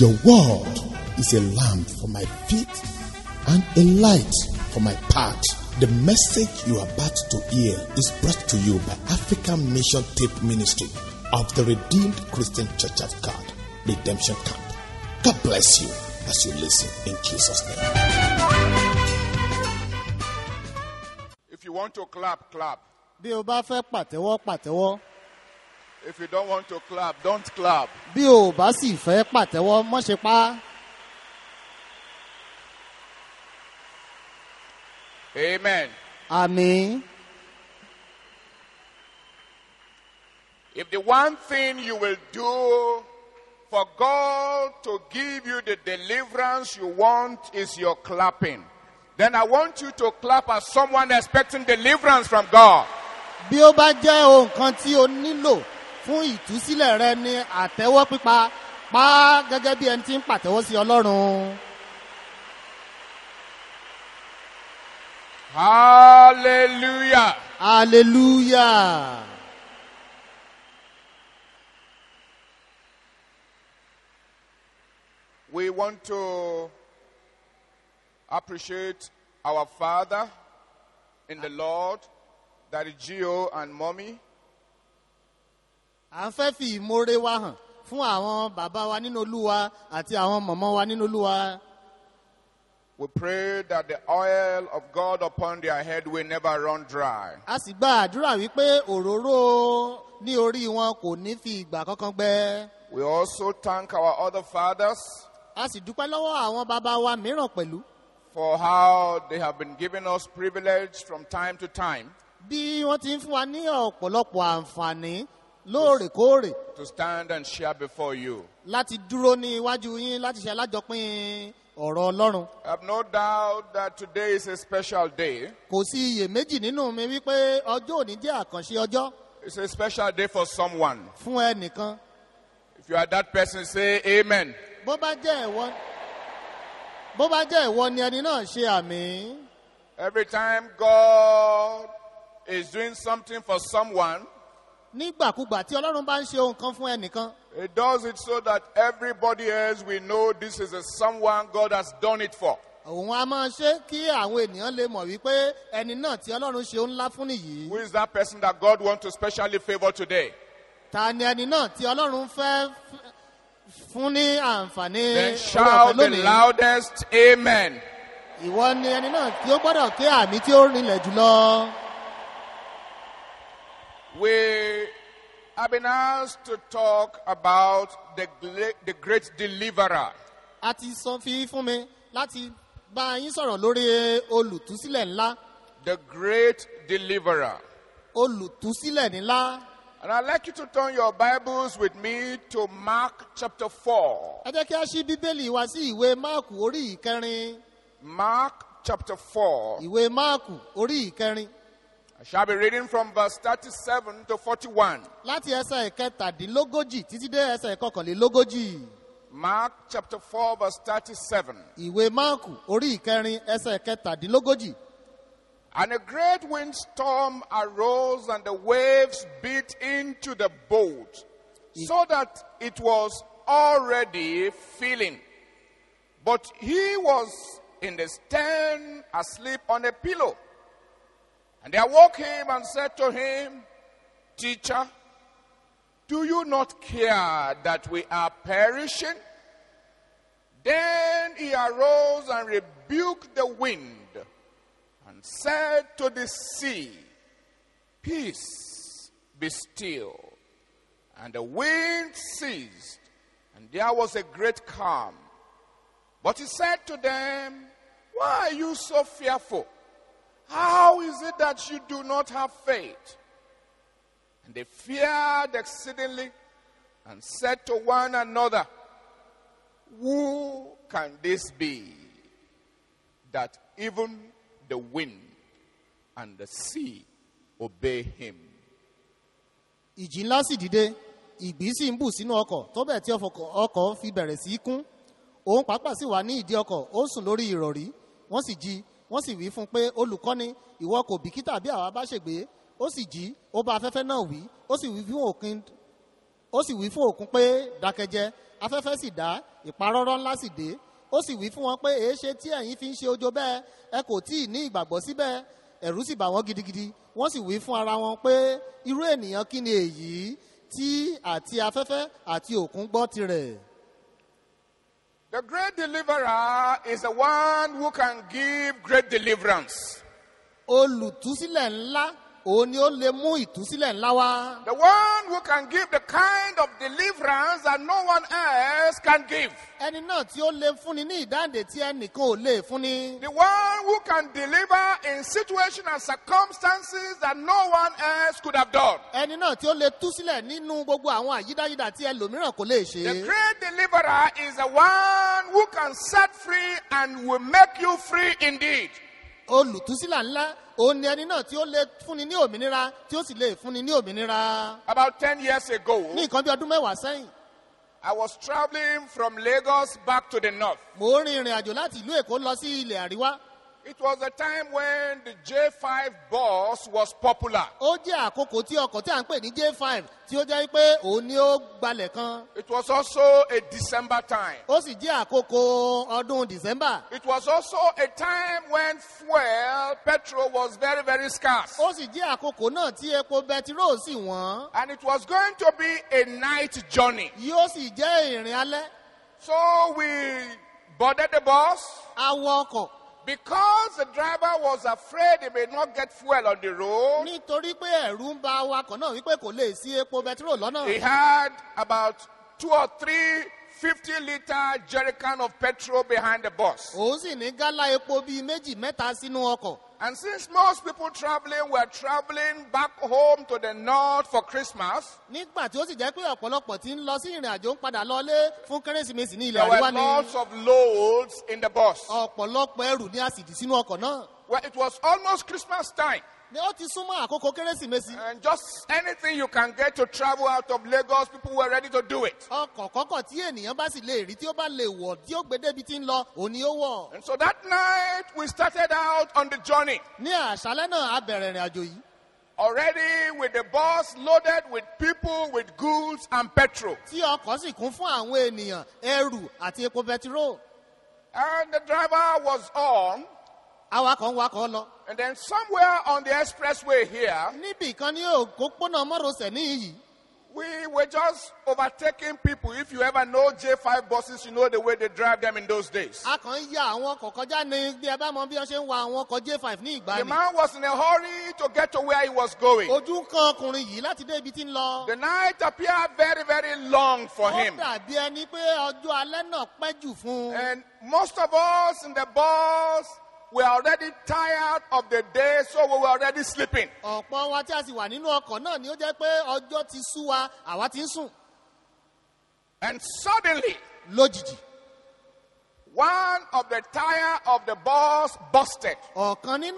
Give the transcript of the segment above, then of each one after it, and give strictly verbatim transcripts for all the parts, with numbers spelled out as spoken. Your word is a lamp for my feet and a light for my path. The message you are about to hear is brought to you by African Mission Tape Ministry of the Redeemed Christian Church of God, Redemption Camp. God bless you as you listen in Jesus' name. If you want to clap, clap. Bí o bá fẹ́ pàtẹ́wọ́, pàtẹ́wọ́. If you don't want to clap, don't clap. Bí o bá sì fẹ́ pàtẹ́wọ́, má ṣe pa. Amen. Amen. If the one thing you will do for God to give you the deliverance you want is your clapping, then I want you to clap as someone expecting deliverance from God. Bí ó bá jẹ́ ohun kan tí o nílò fún ìtúsílẹ̀ rẹ ni àtẹ́wọ́ pípa, pa gẹ́gẹ́ bí ẹni tí ń pàtẹ́wọ́ sí Ọlọ́run. Hallelujah. Hallelujah. We want to appreciate our Father in the Lord, that is Gio and Mommy. A fẹ́ fi ìmoore wa hàn fún àwọn bàbá wa nínú Olúwa àti àwọn màmá wa nínú Olúwa. We pray that the oil of God upon their head will never run dry. A sì gba àdúrà wípé òróró ní orí wọn kò ní fi ìgbà kankan gbẹ. We also thank our other fathers. A sì dúpẹ́ lọ́wọ́ àwọn bàbá wa mìíràn pẹ̀lú. For how they have been giving us privilege from time to time. Bí wọ́n ti ń fún wa ní ọ̀pọ̀lọpọ̀ àǹfààní lóòrèkóòrè. To stand and share before you. Láti dúró ní iwájú yín láti ṣe alájọpín ọ̀rọ̀ Ọlọ́run. I have no doubt that today is a special day. Kò sí iyèméjì nínú mi wípé ọjọ́ òní jẹ́ àkànṣe ọjọ́. It's a special day for someone. Fún ẹnìkan. If you are that person, say amen. Bó bá jẹ́ ìwọ, bó bá jẹ́ ìwọ ni ẹni náà ṣe àmín. Every time God is doing something for someone, nígbàkúgbà tí Ọlọ́run bá ń ṣe ohun kan fún ẹnìkan, it does it so that everybody else will know this is a someone God has done it for. Òun á máa ṣe kí àwọn ènìyàn lè mọ̀ wípé ẹni náà tí Ọlọ́run ṣe ohun ńlá fún nìyí. Who is that person that God wants to specially favor today? Ta ni ẹni náà tí Ọlọ́run fẹ́ fún ní àǹfààní? Then shout the loudest amen. Ìwọ ni ẹni náà tí ó gbọ́dọ̀ ké àmì tí ó rinlẹ̀ jùlọ. We have been asked to talk about the the great deliverer. The great deliverer. And I'd like you to turn your Bibles with me to Mark chapter four. Mark chapter four. I shall be reading from verse thirty-seven to forty-one. Mark chapter four, verse thirty-seven. And a great windstorm arose, and the waves beat into the boat, so that it was already filling. But he was in the stern, asleep on a pillow. And they awoke him and said to him, Teacher, do you not care that we are perishing? Then he arose and rebuked the wind and said to the sea, Peace, be still. And the wind ceased, and there was a great calm. But he said to them, Why are you so fearful? How is it that you do not have faith? And they feared exceedingly and said to one another, Who can this be, that even the wind and the sea obey him? Ìjì ńlá sì dìde, ìgbì sì ń bù sínú ọkọ̀, tó bẹ́ẹ̀ tí ọkọ̀ fi bẹ̀rẹ̀ sí kún. Òun pàápàá sì wà ní ìdí ọkọ̀, ó sùn lórí ìrọ̀rí, wọ́n sì jí. Wọ́n sì wí fún pé olùkọ́ni ìwọ kò bìkítà bí àwa bá ṣègbé, ó sì jí, ó bá afẹ́fẹ́ náà wí, ó sì wí fún òkun pé dákẹ́jẹ́, afẹ́fẹ́ sì dá, ìparọ́rọ́ ńlá sì dé. Ó sì wí fún wọn pé èéṣe tí ẹ̀yin fi ń ṣe ojo bẹ́ẹ̀, ẹ kò tíì ní ìgbàgbọ́ síbẹ̀. Ẹ̀rù sì bà wọ́n gidigidi. Wọ́n sì wí fún ara wọn pé irú ènìyàn kí ni èyí tí àti afẹ́fẹ́ àti òkun gbọ́ tirẹ̀. The great deliverer is the one who can give great deliverance. Olùtúsílẹ̀ ńlá òun ni ó lè mú ìtúsílẹ̀ ńlá wá. The one who can give the kind of deliverance that no one else can give. Ẹni náà tí ó lè fúnni ní ìdáǹdè tí ẹnìkan ò lè fúnni. The one who can deliver in situations and circumstances that no one else could have done. Ẹni náà tí ó lè túsílẹ̀ nínú gbogbo àwọn àyídáyídá tí ẹlòmíràn kò lè ṣe. The great deliverer is the one who can set free and will make you free indeed. Olùtúsílẹ̀ ńlá òun ni ẹni náà tí ó lè fúnni ní òmìnira tí ó sì lè fúnni ní òmìnira. About ten years ago, ní nǹkan bí ọdún mẹ́wàá sẹ́yìn, I was traveling from Lagos back to the north. Mo rin ìrìn àjò láti ìlú Èkó lọ sí ilẹ̀ àríwá. It was a time when the J five bus was popular. Ó jẹ́ àkókò tí ọkọ̀ tí à ń pè ní J five tí ó jẹ́ pé òun ni ó gbalẹ̀ kan. It was also a December time. Ó sì jẹ́ àkókò ọdún December. It was also a time when fuel, petrol was very, very scarce. Ó sì jẹ́ àkókò náà tí epo bẹtiró sì wọ́n. And it was going to be a night journey. Yóò sì jẹ́ ìrìn alẹ́. So we boarded the bus. A wọ ọkọ̀. Because the driver was afraid he may not get fuel on the road, he had about two or three fifty-liter jerrycan of petrol behind the bus. And since most people traveling were traveling back home to the north for Christmas, there were lots of loads in the bus. Well, it was almost Christmas time. And just anything you can get to travel out of Lagos, people were ready to do it. And so that night, we started out on the journey. Already with the bus loaded with people, with goods and petrol. And the driver was on. And then somewhere on the expressway here, we were just overtaking people. If you ever know J five buses, you know the way they drive them in those days. The man was in a hurry to get to where he was going. The night appeared very, very long for him. And most of us in the bus, we are already tired of the day, so we were already sleeping. And suddenly, one of the tires of the bus busted. Unfortunately,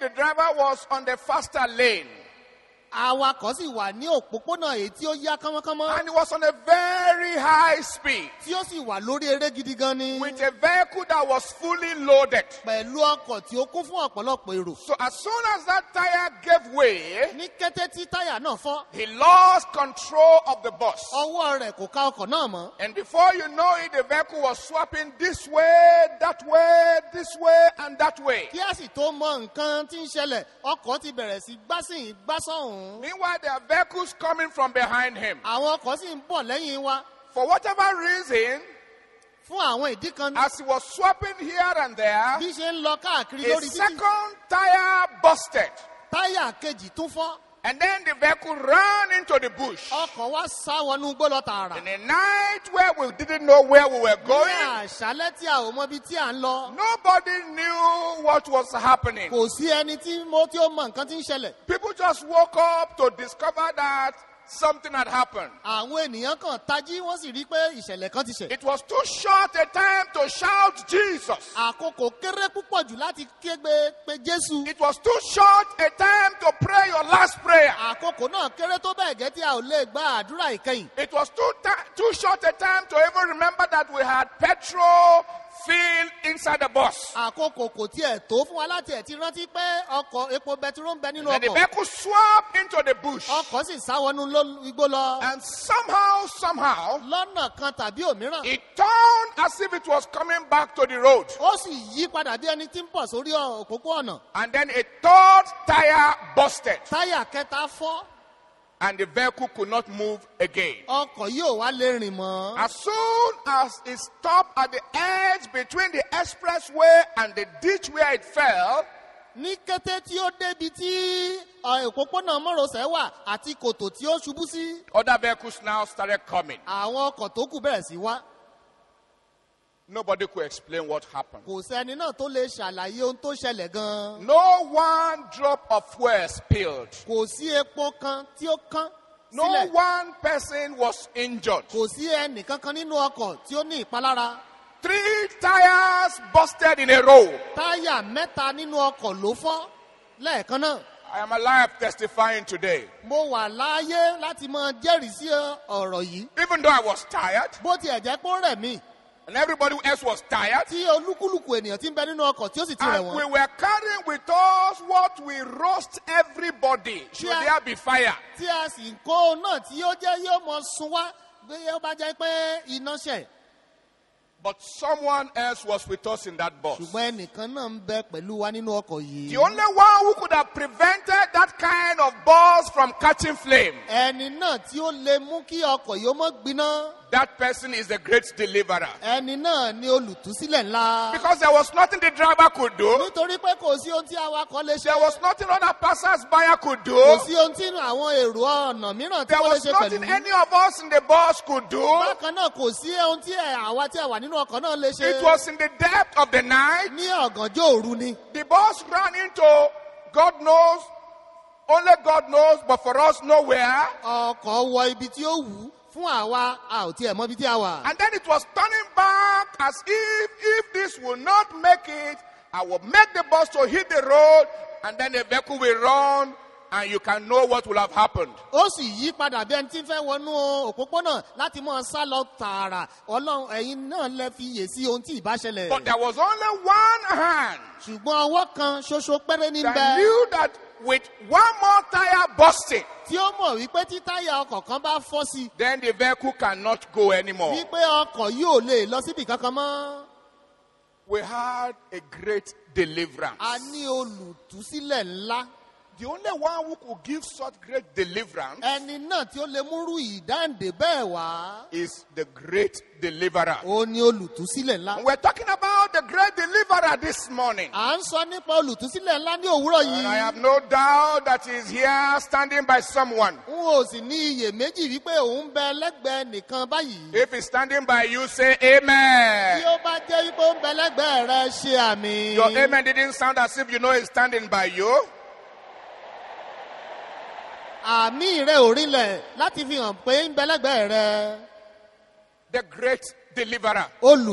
the driver was on the faster lane. And it was on a very high speed with a vehicle that was fully loaded. So as soon as that tire gave way, he lost control of the bus. And before you know it, the vehicle was swapping this way, that way, this way, and that way. Meanwhile, there are vehicles coming from behind him. For whatever reason, as he was swapping here and there, a second tire busted. And then the vehicle ran into the bush. In a night where we didn't know where we were going, nobody knew what was happening. People just woke up to discover that something had happened. It was too short a time to shout Jesus. It was too short a time to pray your last prayer. It was too, ta- too short a time to even remember that we had petrol, fill inside the bus. And the vehicle swam into the bush. And somehow, somehow, it turned as if it was coming back to the road. And then a third tire busted. And the vehicle could not move again. As soon as it stopped at the edge between the expressway and the ditch where it fell, other vehicles now started coming. Nobody could explain what happened. No one drop of fuel spilled. No one person was injured. Three tires busted in a row. I am alive testifying today. Even though I was tired, and everybody else was tired, and we were carrying with us what we roast everybody, should there be fire. But someone else was with us in that bus. The only one who could have prevented that kind of bus from catching flame, that person is the great deliverer. Because there was nothing the driver could do. There was nothing other passers-by could do. There was nothing any of us in the bus could do. It was in the depth of the night. The bus ran into, God knows, only God knows, but for us nowhere. And then it was turning back as if, if this will not make it, I will make the bus to hit the road, and then the vehicle will run, and you can know what will have happened. But there was only one hand that knew that with one more tire busting, then the vehicle cannot go anymore. We had a great deliverance. The only one who could give such great deliverance is the great deliverer. And we're talking about the great deliverer this morning. And I have no doubt that he's here standing by someone. If he's standing by you, say amen. Your amen didn't sound as if you know he's standing by you. The great deliverer. It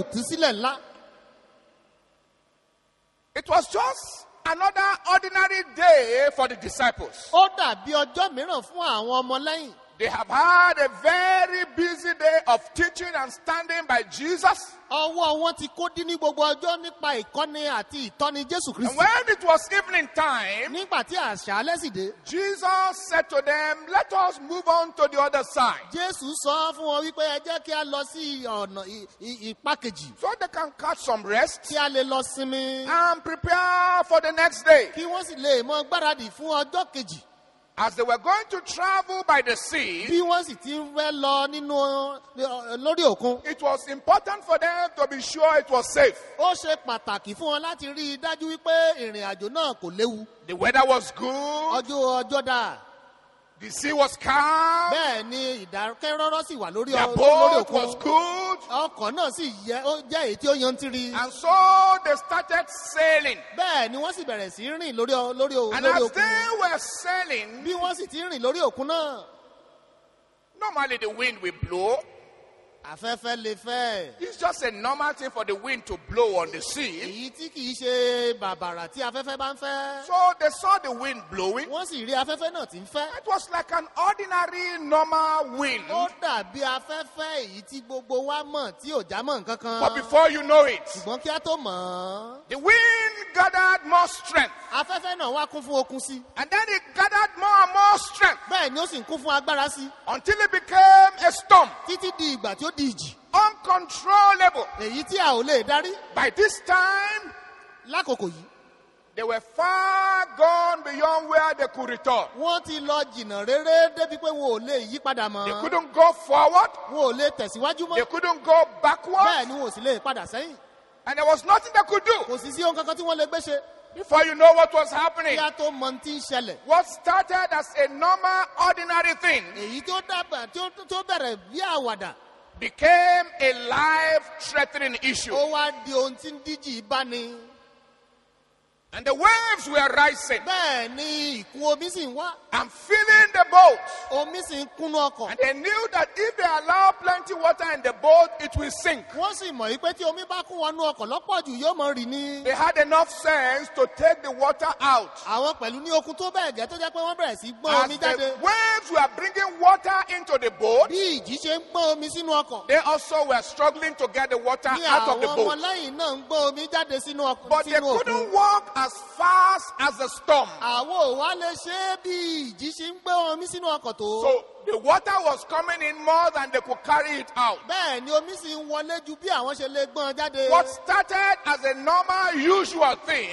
was just another ordinary day for the disciples. They have had a very busy day of teaching and standing by Jesus. And when it was evening time, Jesus said to them, let us move on to the other side, so they can catch some rest and prepare for the next day. As they were going to travel by the sea, it was important for them to be sure it was safe. The weather was good. The sea was calm. The boat was good. And so they started sailing. And as they were sailing, normally the wind will blow. It's just a normal thing for the wind to blow on the sea. So they saw the wind blowing. It was like an ordinary, normal wind. But before you know it, the wind gathered more strength. And then it gathered more and more strength. Until it became a storm. Uncontrollable. By this time, they were far gone beyond where they could return. They couldn't go forward. They couldn't go backwards. And there was nothing they could do. Before you know what was happening, what started as a normal, ordinary thing became a life-threatening issue. And the waves were rising and filling the boat. And they knew that if they allow plenty water in the boat, it will sink. They had enough sense to take the water out. As the waves were bringing water into the boat, they also were struggling to get the water out of the boat. But they couldn't walk as fast as the storm. So the water was coming in more than they could carry it out. What started as a normal, usual thing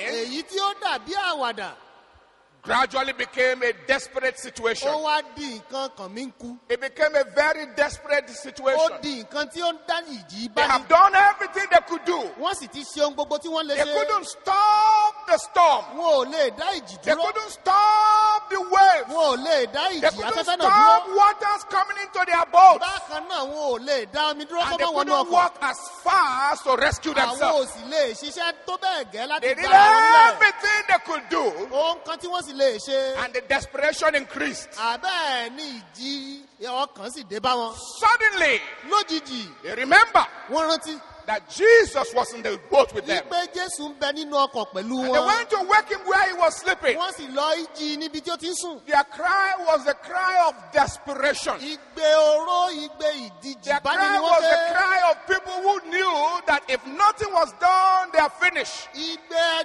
gradually became a desperate situation. It became a very desperate situation. They have done everything they could do. They couldn't stop the storm. They couldn't stop the waves. They couldn't stop waters coming into their boats. And they couldn't walk as fast to rescue themselves. They did everything they could do. And the desperation increased. Suddenly, they remember that Jesus was in the boat with them. And they went to wake him where he was sleeping. Their cry was the cry of desperation. Their cry was the cry of people who knew that if nothing was done, they are finished. Their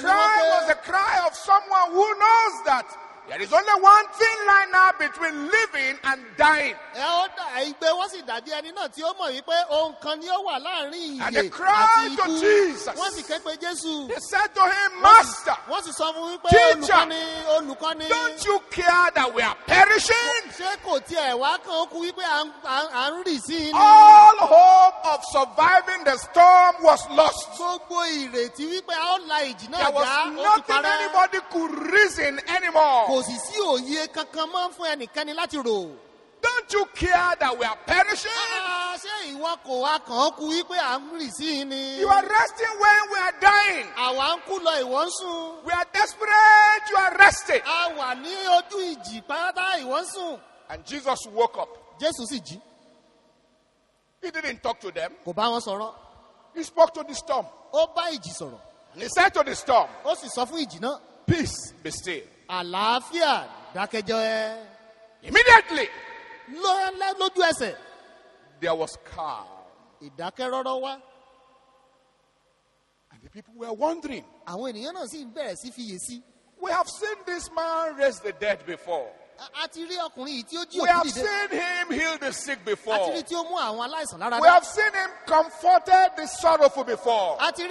cry was the cry of someone who knows that there is only one thing right now between living and dying. And they cried to Jesus. They said to him, Master, teacher, don't you care that we are perishing? All hope of surviving the storm was lost. There was nothing anybody could reason anymore. Don't you care that we are perishing? You are resting when we are dying. We are desperate, you are resting. And Jesus woke up. He didn't talk to them. He spoke to the storm. And he said to the storm, peace, be still. Immediately, there was calm. And the people were wondering, we have seen this man raise the dead before. We have seen him heal the sick before. We have seen him comforted the sorrowful before. We have seen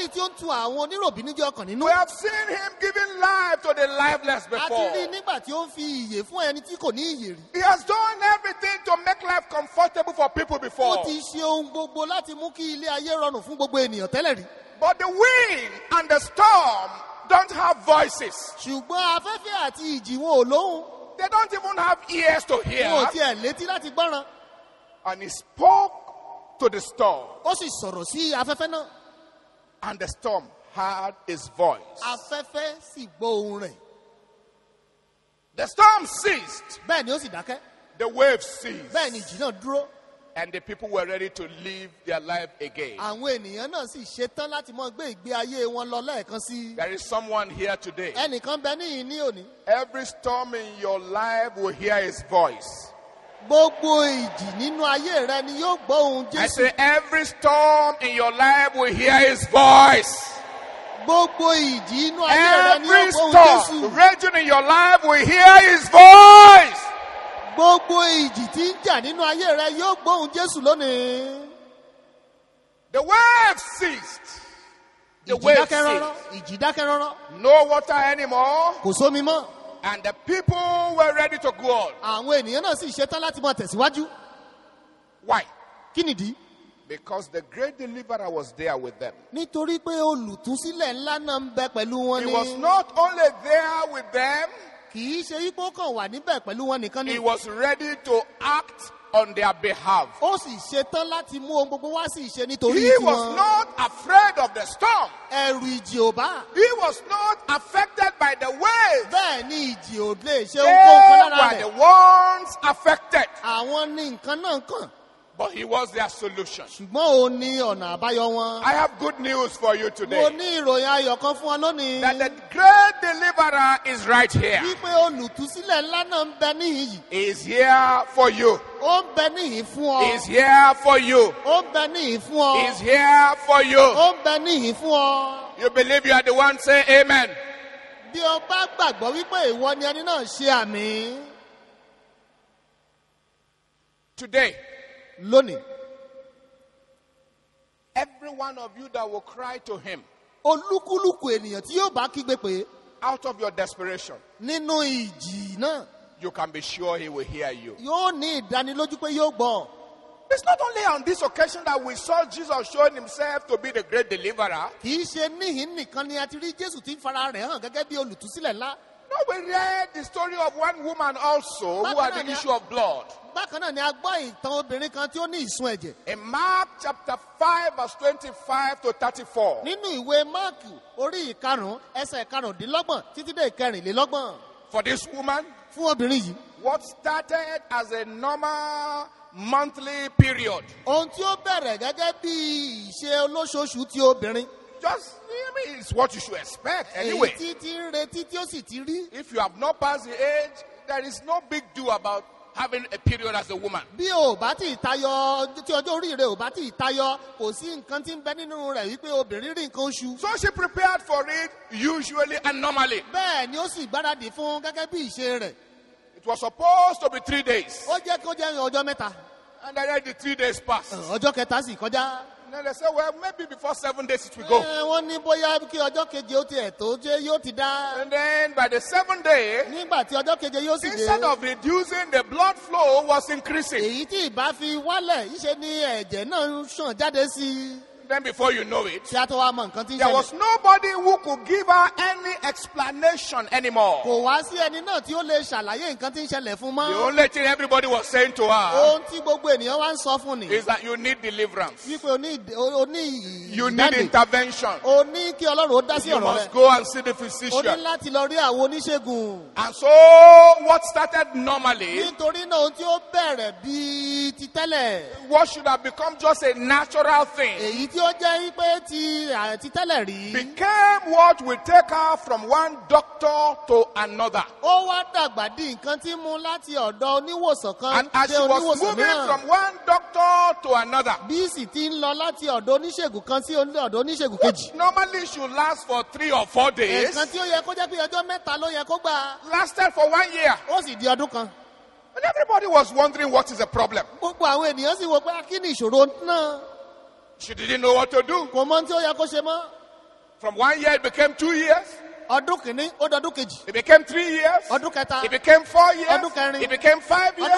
him giving life to the lifeless before. He has done everything to make life comfortable for people before. But the wind and the storm don't have voices. They don't even have ears to hear. And he spoke to the storm. And the storm heard his voice. The storm ceased. The wave ceased. And the people were ready to live their life again. There is someone here today. Every storm in your life will hear his voice. I say every storm in your life will hear his voice. Every storm raging in your life will hear his voice. The wave ceased. The wave ceased. No water anymore. And the people were ready to go on. Why? Because the great deliverer was there with them. He was not only there with them. He was ready to act on their behalf. He was not afraid of the storm. He was not affected by the waves. They were the ones affected. But he was their solution. I have good news for you today. That the great deliverer is right here. He is here for you. He is here for you. He is here for you. You believe you are the one, say amen. Today. Lonely. Every one of you that will cry to him out of your desperation, you can be sure he will hear you. It's not only on this occasion that we saw Jesus showing himself to be the great deliverer. No, we read the story of one woman also who had an issue of blood. In Mark chapter five, verse twenty-five to thirty-four. For this woman, what started as a normal monthly period, just I mean, it's what you should expect anyway. If you have not passed the age, there is no big deal about having a period as a woman. So she prepared for it usually and normally. It was supposed to be three days. And I read the three days passed. Now they say, well, maybe before seven days it will go. And then by the seventh day, instead of reducing, the blood flow was increasing. Then before you know it, there was nobody who could give her any explanation anymore. The only thing everybody was saying to her is that you need deliverance. You need intervention. You must go and see the physician. And so what started normally, what should have become just a natural thing, became what will take her from one doctor to another. And as she was moving from one doctor to another, which normally should last for three or four days, lasted for one year. And everybody was wondering, what is the problem? She didn't know what to do. From one year, it became two years. It became three years. It became four years. It became five years.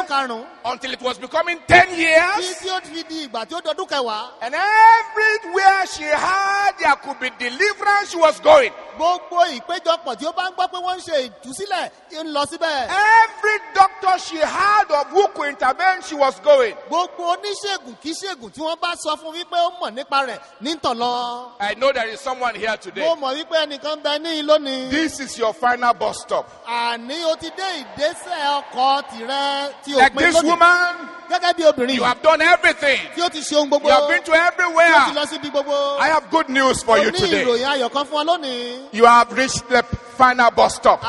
Until it was becoming ten years. And everywhere she had, there could be deliverance, she was going. Every doctor she had of who could intervene, she was going. I know there is someone here today. This is your final bus stop. Like this woman, you have done everything. You have been to everywhere. I have good news for you today. You have reached the final bus stop.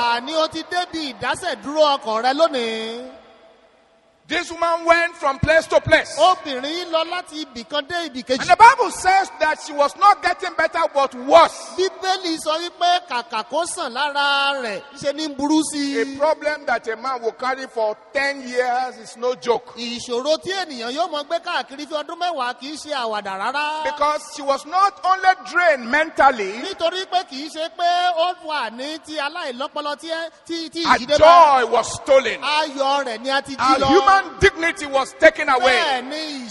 This woman went from place to place. And the Bible says that she was not getting better but worse. A problem that a man will carry for ten years is no joke. Because she was not only drained mentally, her joy was stolen. Her human dignity was taken away.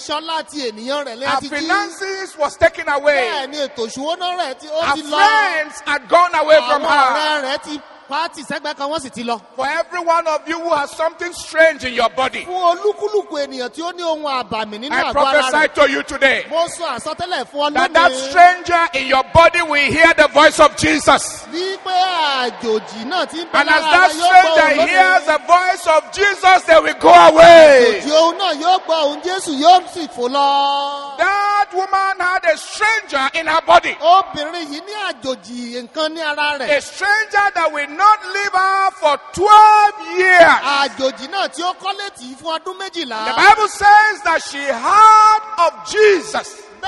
Her finances was taken away. Her friends had gone away from her. For every one of you who has something strange in your body, I prophesy to you today that that stranger in your body will hear the voice of Jesus. And as that stranger hears the voice of Jesus, they will go away. That woman had a stranger in her body. A stranger that will not leave her for twelve years. The Bible says that she heard of Jesus. Of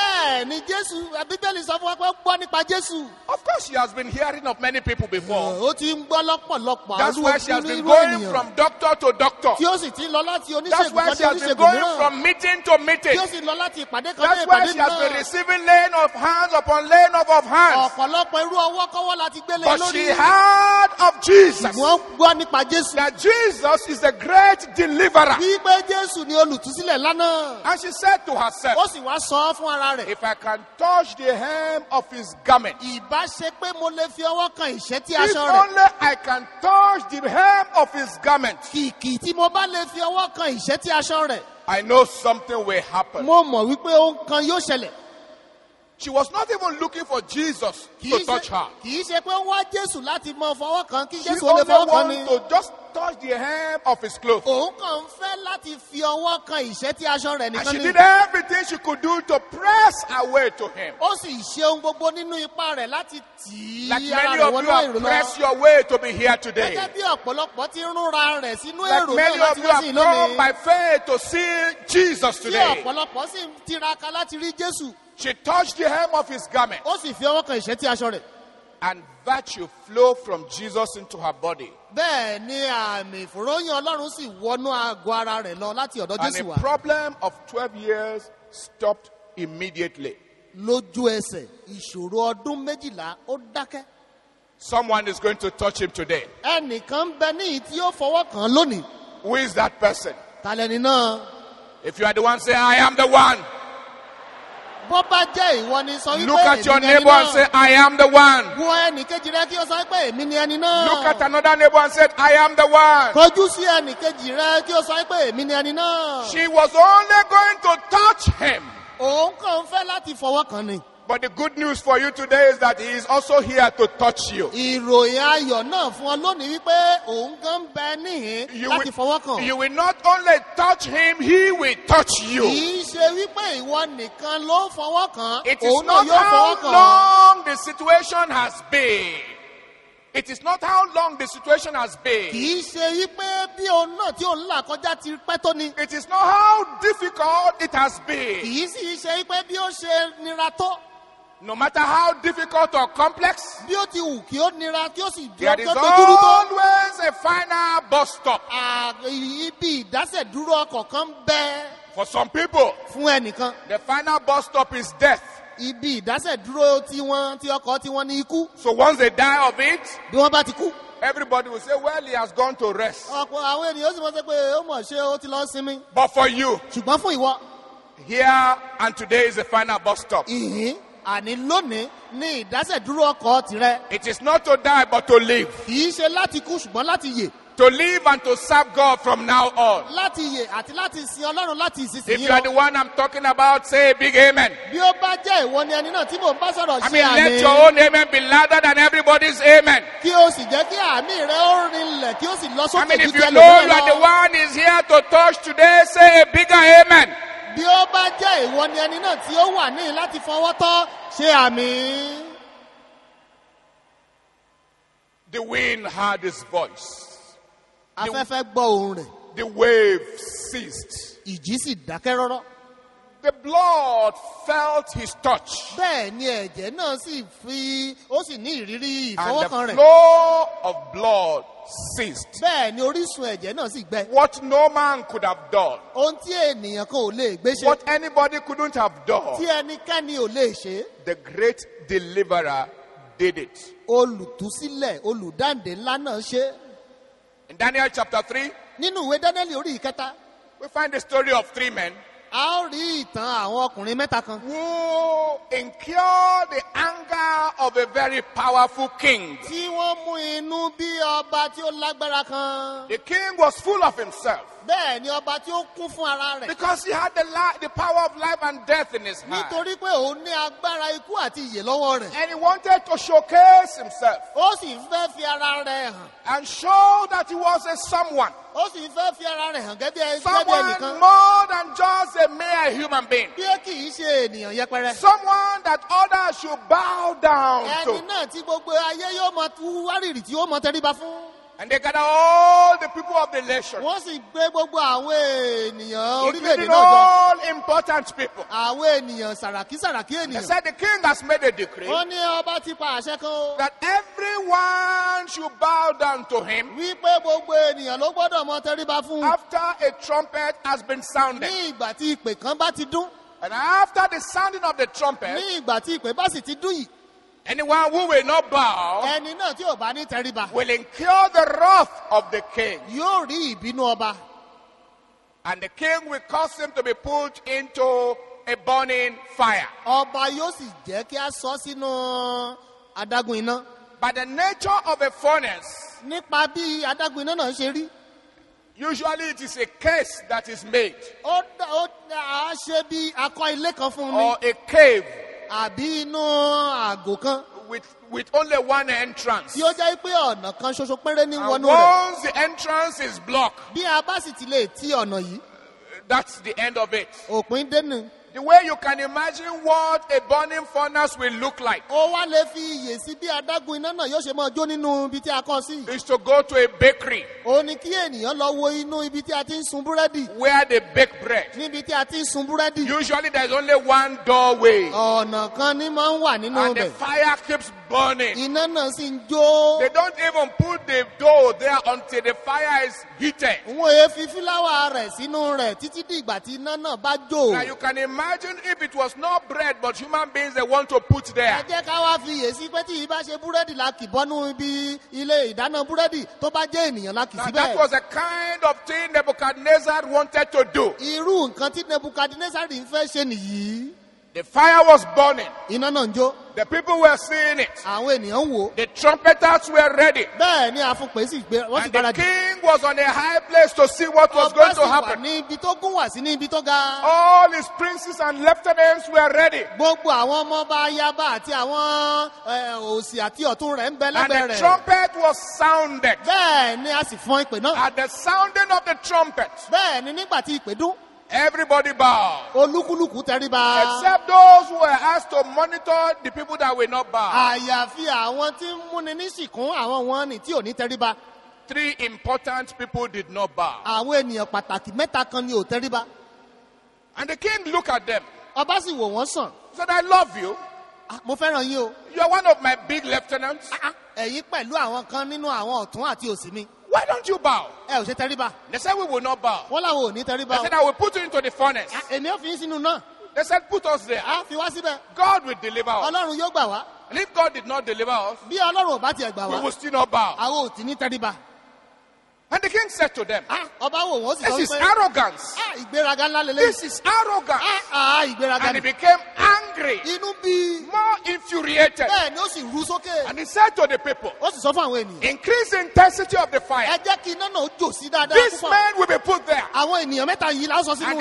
course, she has been hearing of many people before. That's why she has been going from doctor to doctor. That's why she has been going from meeting to meeting. That's why she has been receiving laying of hands upon laying of hands. But she heard of Jesus. That Jesus is the great deliverer. And she said to herself, if I can touch the hem of his garment, if only I can touch the hem of his garment, I know something will happen. She was not even looking for Jesus to touch her. She only wanted to just touch the hem of his clothes. And she did everything she could do to press her way to him. Like many of you have pressed your way to be here today. Like many of you have come by faith to see Jesus today. She touched the hem of his garment. And virtue flowed from Jesus into her body. And the problem of twelve years stopped immediately. Someone is going to touch him today. Who is that person? If you are the one, say, I am the one. Look at your neighbor and say, I am the one. Look at another neighbor and say, I am the one. She was only going to touch him. But the good news for you today is that he is also here to touch you. You will, you will not only touch him, he will touch you. It is not how long the situation has been. It is not how long the situation has been. It is not how difficult it has been. No matter how difficult or complex, there is always a final bus stop. For some people, the final bus stop is death. So once they die of it, everybody will say, well, he has gone to rest. But for you, here and today is the final bus stop. It is not to die but to live. to live and to serve God from now on. If you are the one I'm talking about, say a big amen. I mean, let your own amen be louder than everybody's amen. I mean, if you know that the one is here to touch today, say a bigger amen. The wind heard his voice. The, the wave ceased. The blood felt his touch. And the flow of blood ceased. What no man could have done, what anybody couldn't have done, the great deliverer did it. In Daniel chapter three, we find the story of three men who incurred the anger of a very powerful king. The king was full of himself because he had the, la- the power of life and death in his hand, and he wanted to showcase himself and show that he was a someone someone more than just a mere human being, someone that others should bow down to. And they gather all the people of the nation, including all important people. They said the king has made a decree that everyone should bow down to him after a trumpet has been sounded. And after the sounding of the trumpet, anyone who will not bow will incur the wrath of the king. And the king will cause him to be put into a burning fire. By the nature of a furnace, usually it is a case that is made, or a cave With, with only one entrance. And once the entrance is blocked, that's the end of it. The way you can imagine what a burning furnace will look like is to go to a bakery where they bake bread. Usually there is only one doorway, and the fire keeps burning. They don't even put the dough there until the fire is heated. Now you can imagine Imagine if it was not bread, but human beings they want to put there. Now, that was a kind of thing Nebuchadnezzar wanted to do. The fire was burning. The people were seeing it. The trumpeters were ready. And the king was on a high place to see what was going to happen. All his princes and lieutenants were ready. And the trumpet was sounded. At the sounding of the trumpet, everybody bow. Except those who were asked to monitor the people that will not bow. Three important people did not bow. And the king looked at them. He said, I love you. You are one of my big lieutenants. Why don't you bow? They said, we will not bow. They said, I will put you into the furnace. They said, put us there. God will deliver us. And if God did not deliver us, we will still not bow. And the king said to them, this is arrogance. This is arrogance. And he became angry angry, more infuriated. And he said to the people, increase the intensity of the fire. This man will be put there. And the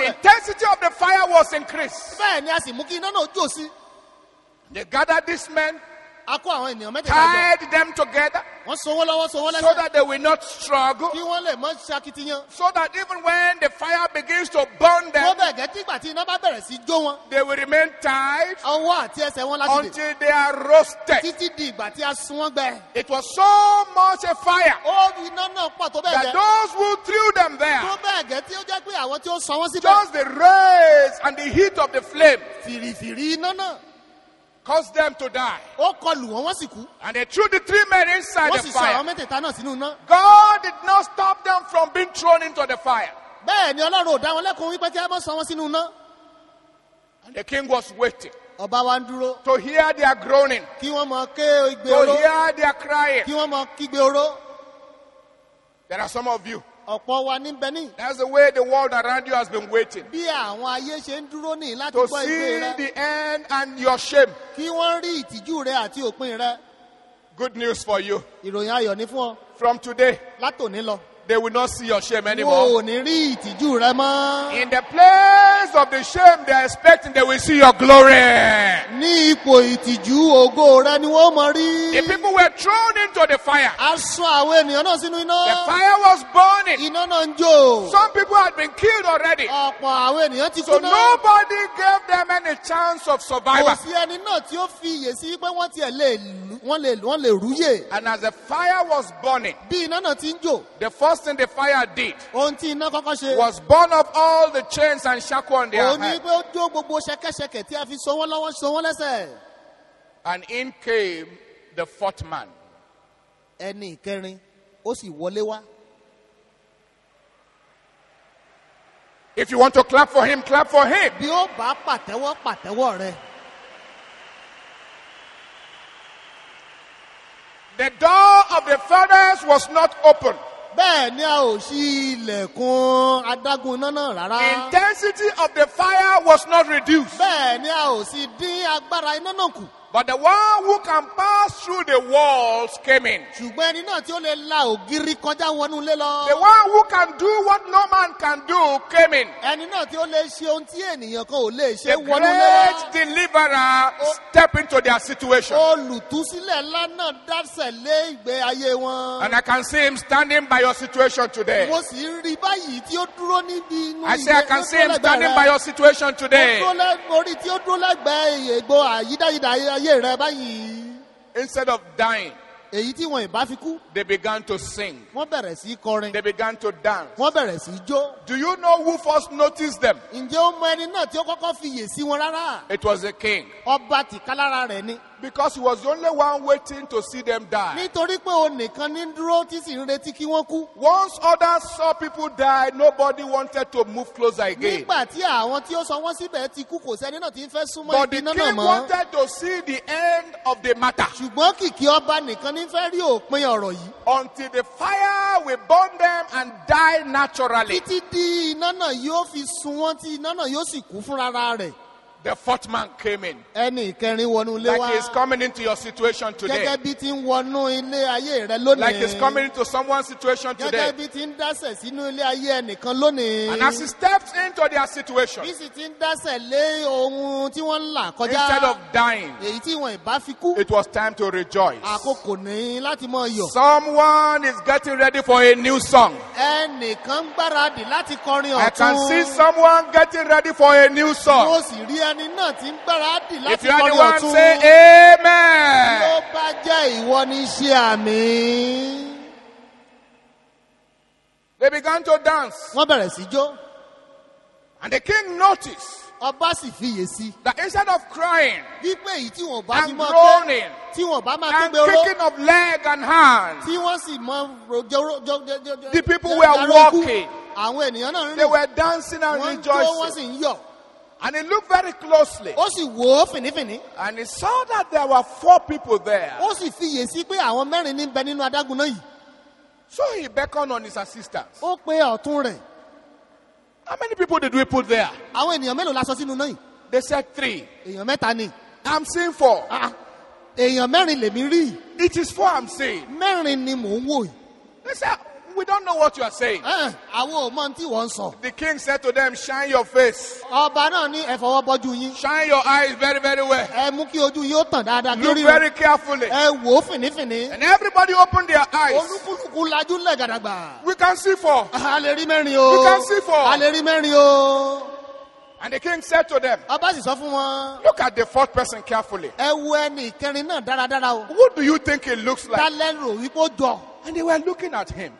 intensity of the fire was increased. They gathered these men, tied them together, so that they will not struggle, so that even when the fire begins to burn them, they will remain tied until they are roasted. It was so much a fire that those who threw them there, just the rays and the heat of the flame, caused them to die. And they threw the three men inside the fire. God did not stop them from being thrown into the fire. And the king was waiting to hear their groaning, to hear their crying. There are some of you, that's the way the world around you has been waiting to see the end and your shame. Good news for you. From today, they will not see your shame anymore. In the place of the shame they are expecting, they will see your glory. The people were thrown into the fire. The fire was burning. Some people had been killed already. So nobody gave them any chance of survival. And as the fire was burning, the first thing the fire did was burn up all the chains and shackles on their hands. And in came the fourth man. If you want to clap for him, clap for him. The door of the fathers was not open. Intensity of the fire was not reduced. But the one who can pass through the walls came in. The one who can do what no man can do came in. The great deliverer stepped into their situation. And I can see him standing by your situation today. I say I can see him standing by your situation today. Instead of dying, they began to sing. They began to dance. Do you know who first noticed them? It was the king. Because he was the only one waiting to see them die. Once others saw people die, nobody wanted to move closer again. But the king wanted to see the end of the matter. Until the fire will burn them and die naturally. The fourth man came in. Like he's coming into your situation today. Like he's coming into someone's situation today. And as he steps into their situation, instead of dying, it was time to rejoice. Someone is getting ready for a new song. I can see someone getting ready for a new song. If you are the one, say amen. They began to dance. And the king noticed that instead of crying and groaning and kicking of leg and hand, the people were walking. They were dancing and rejoicing. And he looked very closely. And he saw that there were four people there. So he beckoned on his assistants. How many people did we put there? They said three. I'm saying four. It is four I'm saying. They said, we don't know what you are saying. The king said to them, shine your face. Shine your eyes very, very well. Look very carefully. And everybody opened their eyes. We can see four. We can see four. And the king said to them, look at the fourth person carefully. What do you think it looks like? And they were looking at him.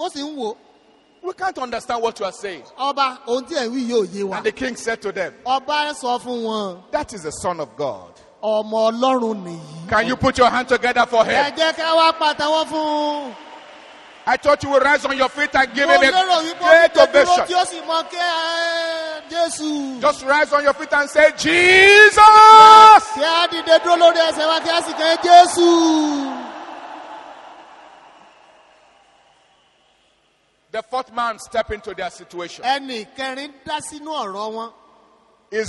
We can't understand what you are saying. And the king said to them, that is the Son of God. Can you put your hand together for him? I thought you would rise on your feet and give him a great ovation. Just rise on your feet and say, Jesus! The fourth man step into their situation. He's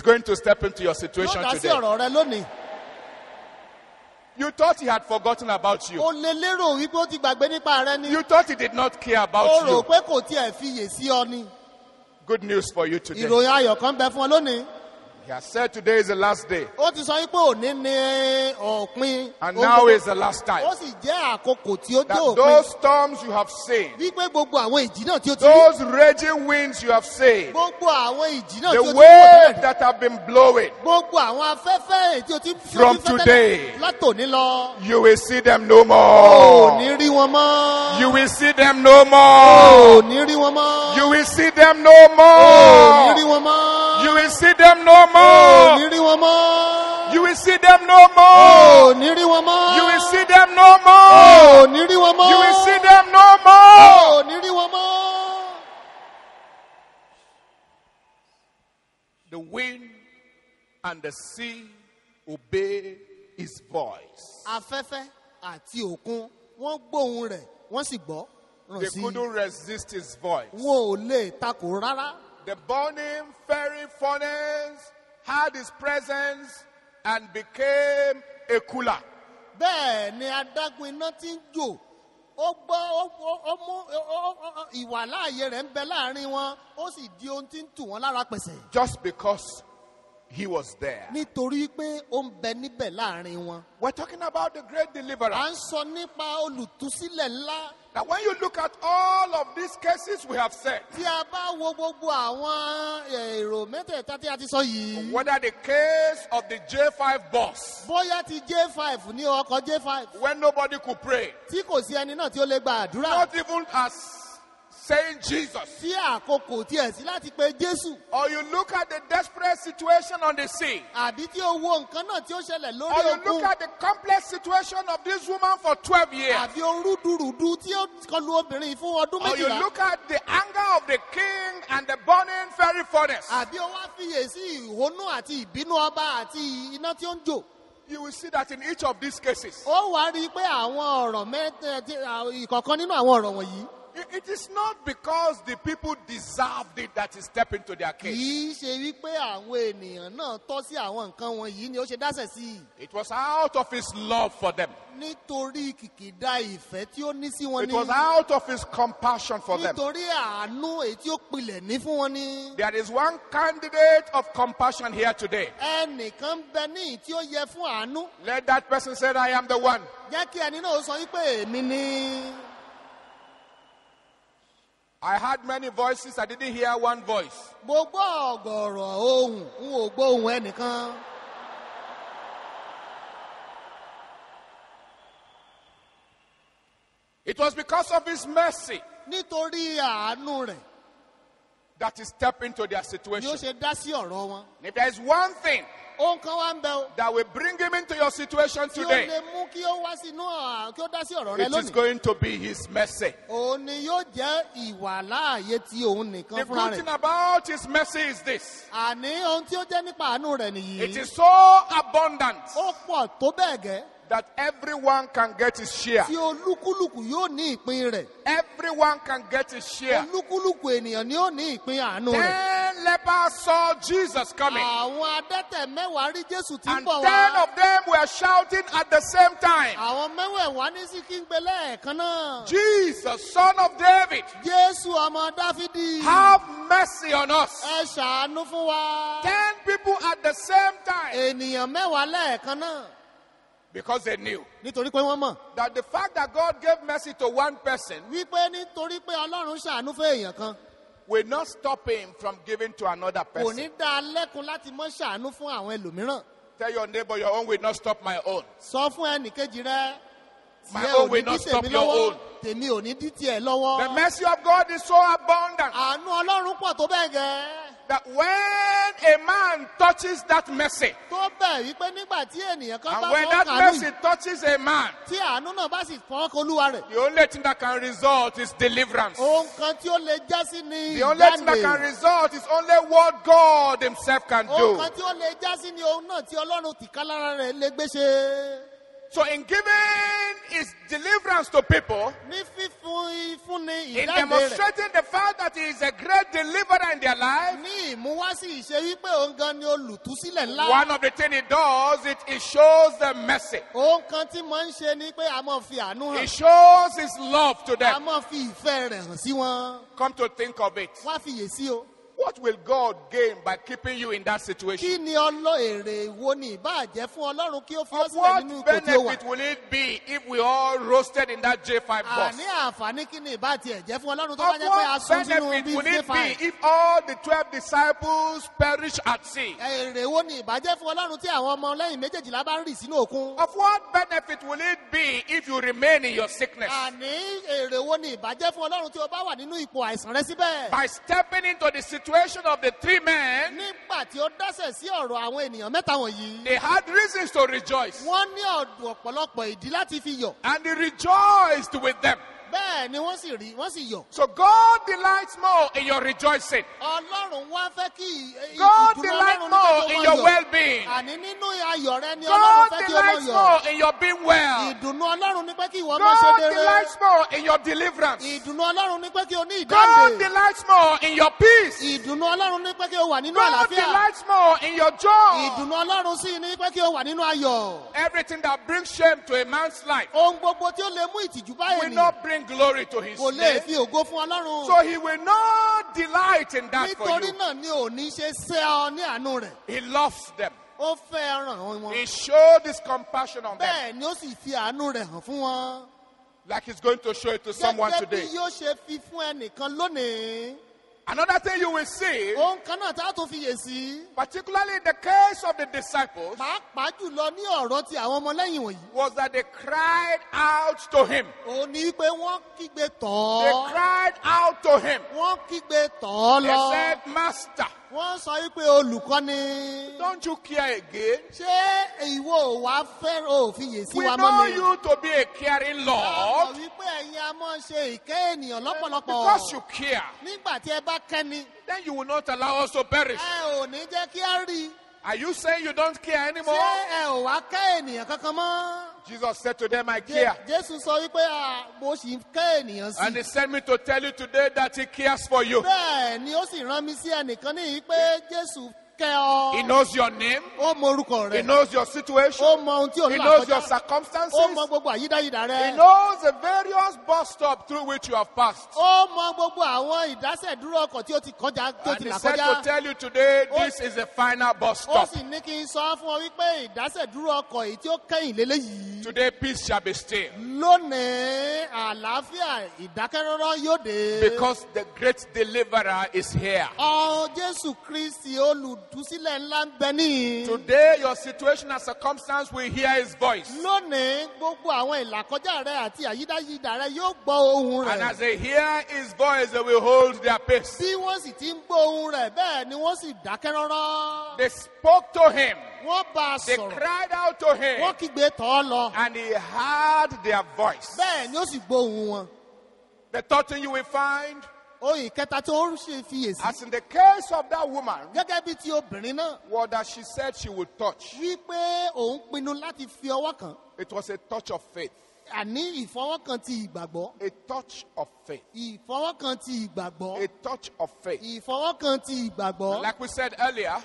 going to step into your situation today. You thought he had forgotten about you. You thought he did not care about you. Good news for you today. He has said today is the last day. And now is the last time. That those storms you have seen, those raging winds you have seen, the waves that have been blowing, from today, you will see them no more. You will see them no more. You will see them no more. You will see them no more. Oh, you will see them no more. Oh, you will see them no more. Oh, you will see them no more. Oh, the wind and the sea obey his voice. They couldn't resist his voice. The burning fiery furnace had his presence and became a cooler. Just because he was there. We're talking about the great deliverance. Now when you look at all of these cases we have said, whether the case of the J five boss, when nobody could pray, not even as saying Jesus. Or you look at the desperate situation on the sea. Or you look at the complex situation of this woman for twelve years. Or you look at the anger of the king and the burning fiery furnace. You will see that in each of these cases. It is not because the people deserved it that is stepping to their case. It was out of his love for them. It was out of his compassion for them. There is one candidate of compassion here today. Let that person say, I am the one. I had many voices, I didn't hear one voice. It was because of his mercy that he stepped into their situation. If there is one thing that will bring him into your situation today, it is going to be his mercy. The good thing about his mercy is this: it is so abundant that everyone can get his share. Everyone can get his share. Ten lepers saw Jesus coming. And ten of them were shouting at the same time, "Jesus, Son of David, have mercy on us." Ten people at the same time. Because they knew that the fact that God gave mercy to one person will not stop him from giving to another person. Tell your neighbor, your own will not stop my own. My own will not stop your own. The mercy of God is so abundant that when a man touches that mercy, and when that mercy touches a man, the only thing that can result is deliverance. The only thing that can result is only what God Himself can do. So in giving His deliverance to people, in demonstrating the fact that He is a great deliverer in their life, one of the things He does, it, it shows them mercy. He shows His love to them. Come to think of it, what will God gain by keeping you in that situation? Of what benefit will it be if we all roasted in that J five box? Of what benefit will it be if all the twelve disciples perish at sea? Of what benefit will it be if you remain in your sickness? By stepping into the situation of the three men, they had reasons to rejoice, and they rejoiced with them. So God delights more in your rejoicing. God delights more in your well-being. God delights more in your being well. God delights more in your deliverance. God delights more in your peace. God delights more in your joy. Everything that brings shame to a man's life will not bring glory to His name. So He will not delight in that for you. He loves them. He showed His compassion on them, like He's going to show it to someone today. Another thing you will see, particularly in the case of the disciples, was that they cried out to Him. They cried out to Him. They said, "Master, don't you care again? We know You to be a caring Lord. Because You care, then You will not allow us to perish. Are You saying You don't care anymore?" Jesus said to them, "I care." And He sent me to tell you today that He cares for you. He knows your name. He knows your situation. He knows your circumstances. He knows the various bus stops through which you have passed. And He said to tell you today, this is the final bus stop. Today peace shall be still, because the great deliverer is here. Today your situation and circumstance will hear His voice. And as they hear His voice, they will hold their peace. They spoke to Him. They cried out to Him. And He heard their voice. The third thing you will find, as in the case of that woman, what that she said she would touch, it was a touch of faith. A touch of faith. A touch of faith. Like we said earlier,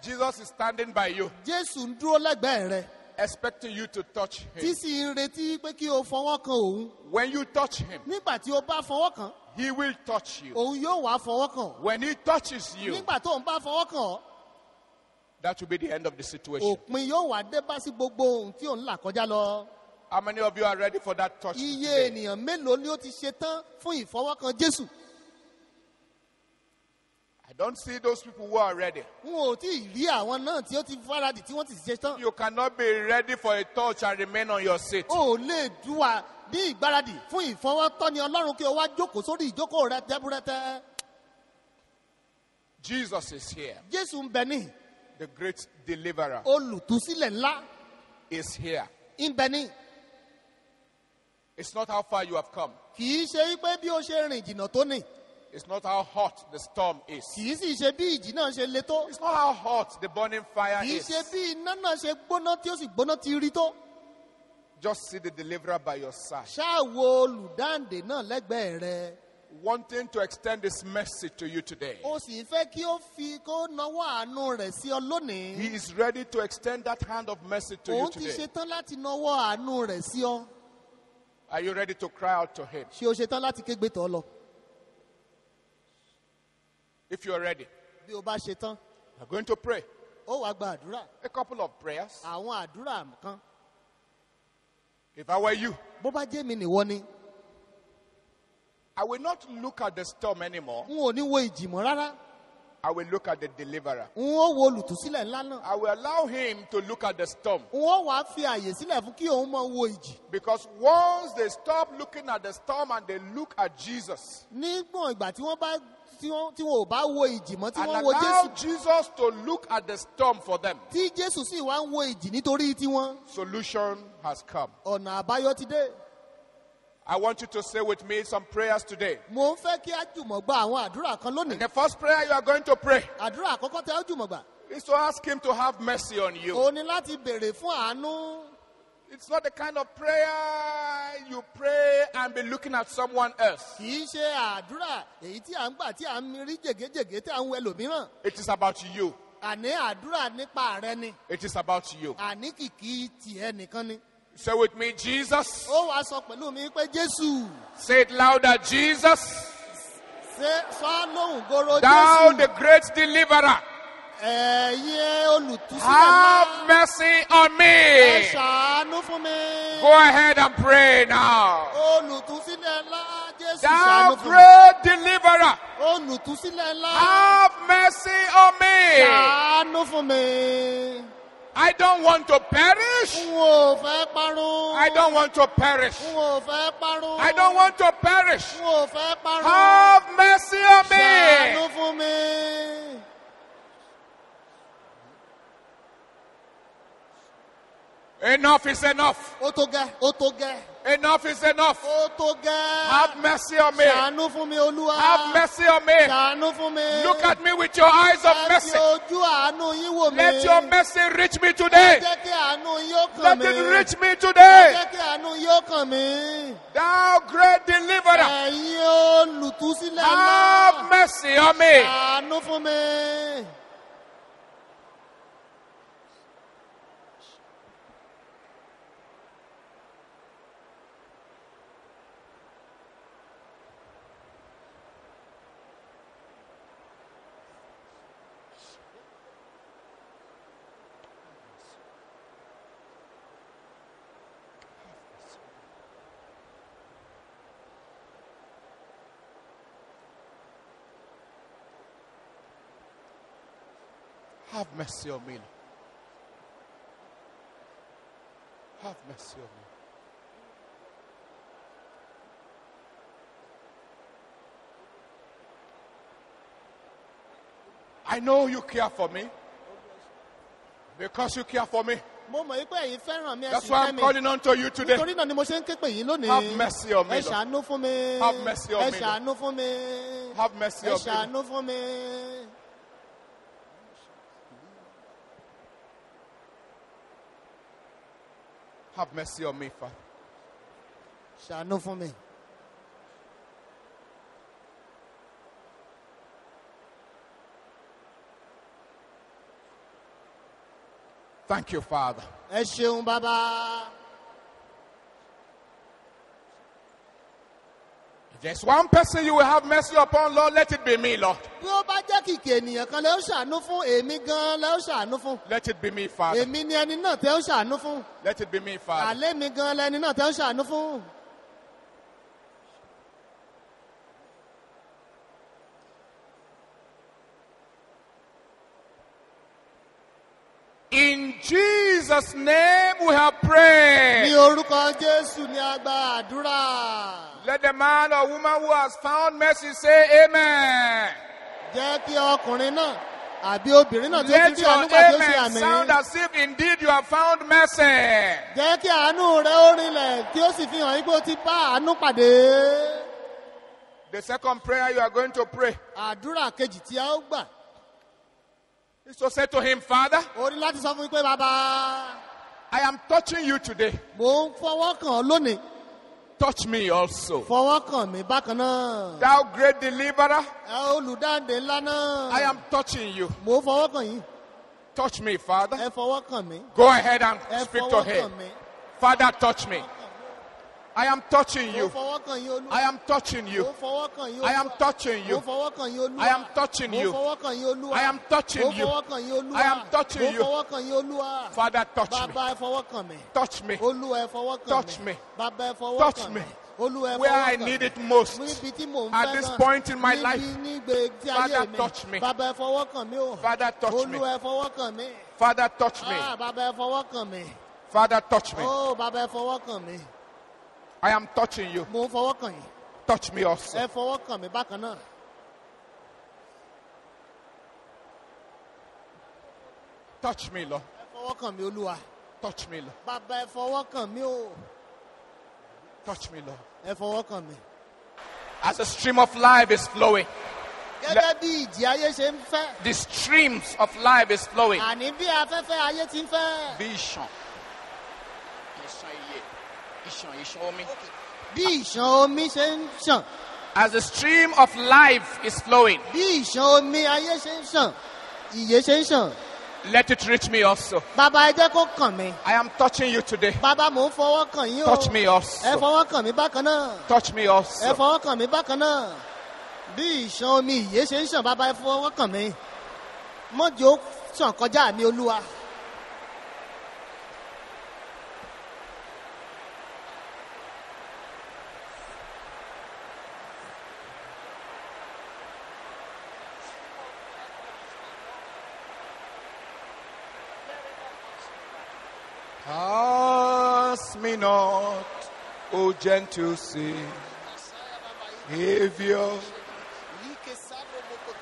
Jesus is standing by you, expecting you to touch him. When you touch him, he will touch you. When he touches you, that will be the end of the situation. How many of you are ready for that touch today? I don't see those people who are ready. You cannot be ready for a touch and remain on your seat. Jesus is here. The great deliverer is here. It's not how far you have come. It's not how hot the storm is. It's not how hot the burning fire is. Just see the deliverer by your side, wanting to extend this message to you today. He is ready to extend that hand of mercy to you today. Are you ready to cry out to him? If you are ready, you are going to pray. A couple of prayers. If I were you, I will not look at the storm anymore. I will look at the deliverer. I will allow him to look at the storm. Because once they stop looking at the storm and they look at Jesus, and allow Jesus to look at the storm for them, solution has come. I want you to say with me some prayers today. And the first prayer you are going to pray is to ask him to have mercy on you. It's not the kind of prayer you pray and be looking at someone else. It is about you. It is about you. Say with me, Jesus. Say it louder, Jesus. Thou the great deliverer, have mercy on me. Go ahead and pray now. Thou great deliverer, have mercy on me. I don't want to perish. I don't want to perish. I don't want to perish. Have mercy on me. Enough is enough. Enough is enough. Have mercy on me. Have mercy on me. Look at me with your eyes of mercy. Let your mercy reach me today. Let it reach me today. Thou great deliverer, have mercy on me. Have mercy on me. Have mercy on me. I know you care for me. Because you care for me. That's why I'm calling on to you today. Have mercy on me. Lord. Have mercy on me. Lord. Have mercy on me. Have mercy on me, Father. Shall know for me. Thank you, Father. Esheun Baba. If there's one person you will have mercy upon, Lord, let it be me, Lord. Let it be me, Father. Let it be me, Father. In Jesus' name we have prayed. Let the man or woman who has found mercy say amen. Let your amen sound as if indeed you have found mercy. The second prayer you are going to pray is to say to him, Father, I am touching you today. Touch me also. Thou great deliverer, I am touching you. Touch me, Father. Go ahead and speak to him. Father, touch me. I am touching you. I am touching you. I am touching you. I am touching you. I am touching you. I am touching you. Father, touch me. Touch me. Touch me. Touch me. Where I need it most at this point in my life. Father, touch me. Father, touch me. Father, touch me. Father, touch me. I am touching you. Touch me also. Touch me, Lord. Touch me, Lord. Touch me, Lord. As a stream of life is flowing. Let the streams of life is flowing. Vision. As the stream of life is flowing, let it reach me also. I am touching you today. Touch me also. Touch me also. Cast me not, O gentle Savior,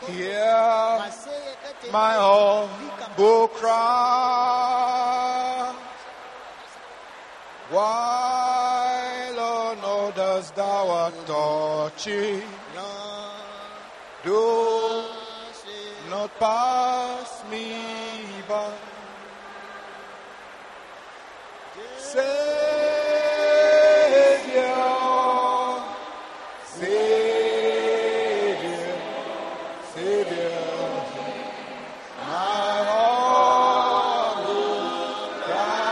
hear my humble cry, while on others thou art touching, do not pass me by. Savior, Savior, Savior, my humble cry,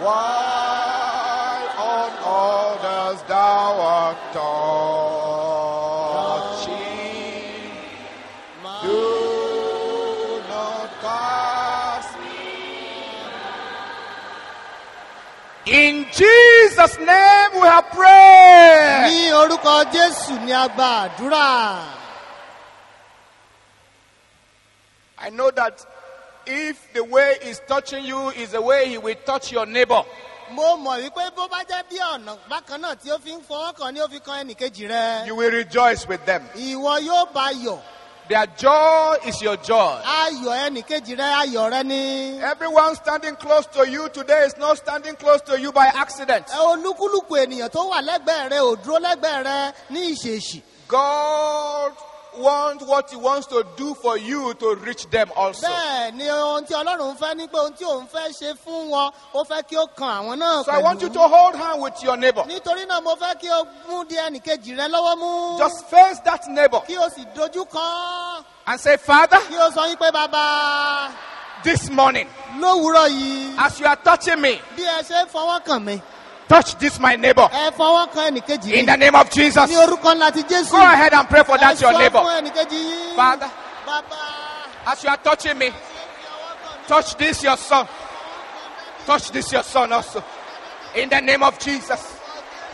while on others thou art touching, do not cast. In Jesus' name we have prayed. I know that if the way he's touching you is the way he will touch your neighbor. You will rejoice with them. Their joy is your joy. Everyone standing close to you today is not standing close to you by accident. God want what He wants to do for you to reach them also. So I want you to hold hand with your neighbor. Just face that neighbor and say, Father, this morning, as you are touching me, touch this my neighbor. In the name of Jesus. Go ahead and pray for that your neighbor. Father, as you are touching me, touch this your son. Touch this your son also. In the name of Jesus.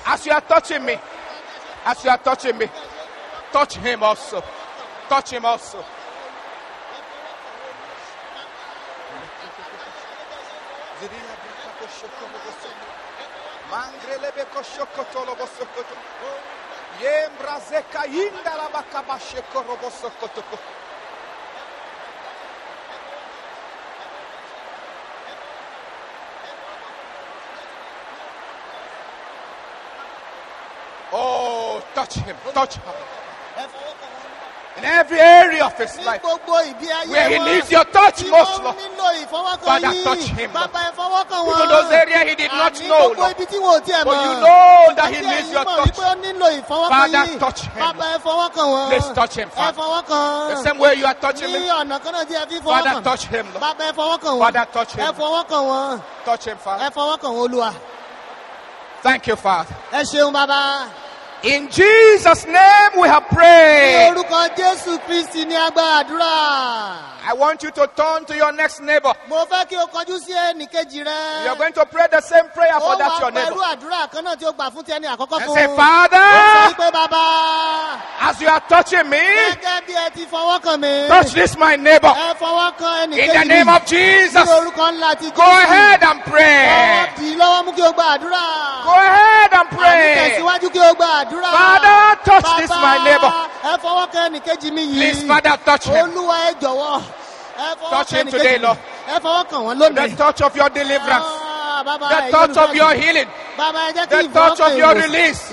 As you are touching me, as you are touching me, touch him also. Touch him also. Oh, touch him, touch him. In every area of his life where he needs your touch most, Lord. Father, touch him, Lord. Even those areas he did not know, Lord, but you know that he needs your touch. Father, touch him, Lord. Please touch him, Father. The same way you are touching me, Father, touch him, Lord. Father, touch him, Lord. Touch him, Father. Thank you, Father. In Jesus' name we have prayed. I want you to turn to your next neighbor. You are going to pray the same prayer for that your neighbor. And say, Father, as you are touching me, touch this my neighbor. In the name of Jesus. Go ahead and pray. Go ahead and pray. Father, touch Papa, this my neighbor. Please, Father, touch him. Touch him today, Lord. The touch of your deliverance. The touch of your healing. The touch of your release.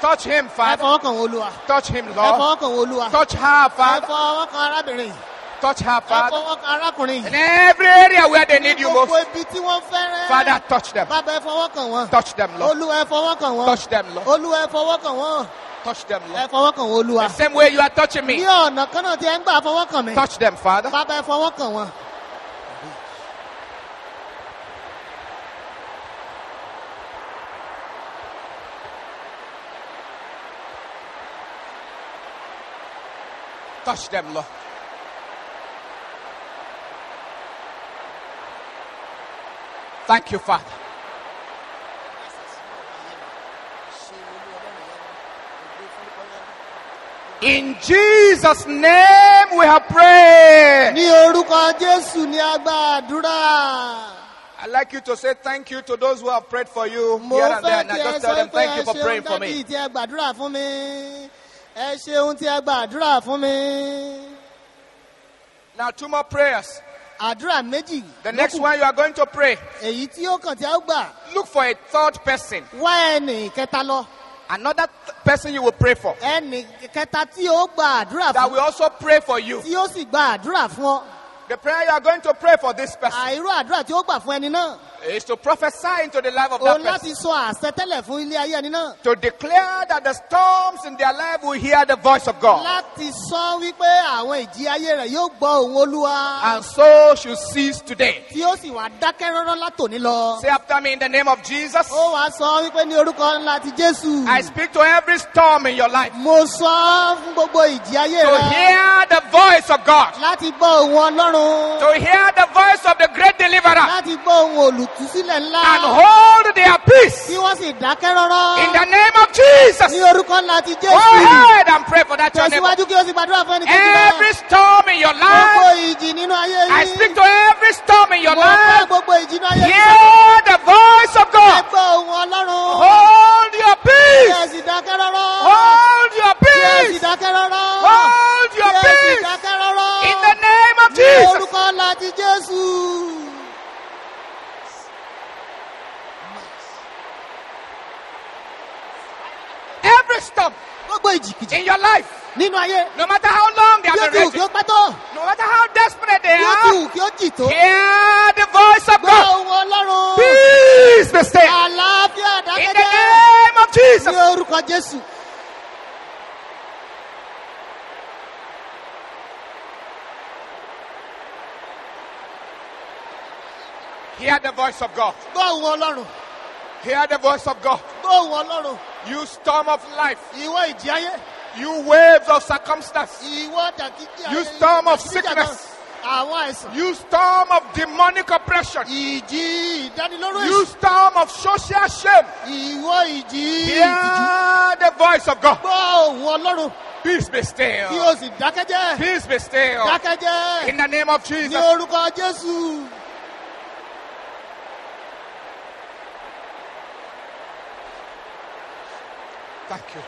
Touch him, Father. Touch him, Lord. Touch her, Father. Touch her, Father. In every area where they need you most. Father, touch them. Touch them, Lord. Touch them, Lord. Touch them, Lord. The same way you are touching me. Touch them, Father. Touch them, Lord. Thank you, Father. In Jesus' name we have prayed. I'd like you to say thank you to those who have prayed for you here and there. And I just tell them thank you for praying for me. Now two more prayers. The next one you are going to pray, look for a third person. Another th- person you will pray for, that will also pray for you. The prayer you are going to pray for this person is to prophesy into the life of that person. To declare that the storms in their life will hear the voice of God. And so should cease today. Say after me, in the name of Jesus. I speak to every storm in your life. To hear the voice of God. To hear the voice of the great deliverer. And hold their peace. In the name of Jesus. Go ahead and pray for that your neighbor. Every storm in your life. I speak to every storm in your life. Hear the voice of God. Hold your peace. Hold your peace. Hold your peace. In the name of Jesus. Every storm in your life, No matter how long they have been waiting, no matter how desperate they are, hear the voice of God. Peace be still. In the name of Jesus. Hear the voice of God. Hear the voice of God. You storm of life. You waves of circumstance. You storm of sickness. You storm of demonic oppression. You storm of social shame. Hear the voice of God. Peace be still. Peace be still. In the name of Jesus. Thank you.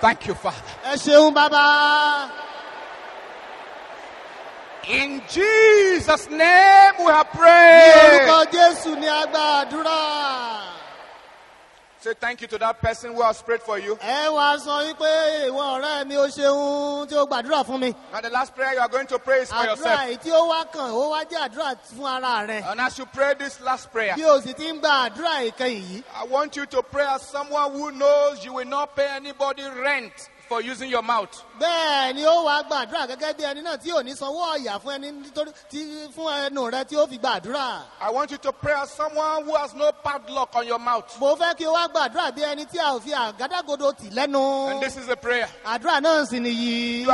Thank you, Father. In Jesus' name we have prayed. Say thank you to that person who has prayed for you. Now the last prayer you are going to pray is for yourself. And as you pray this last prayer, I want you to pray as someone who knows you will not pay anybody rent for using your mouth. I want you to pray as someone who has no padlock on your mouth. And this is a prayer. You are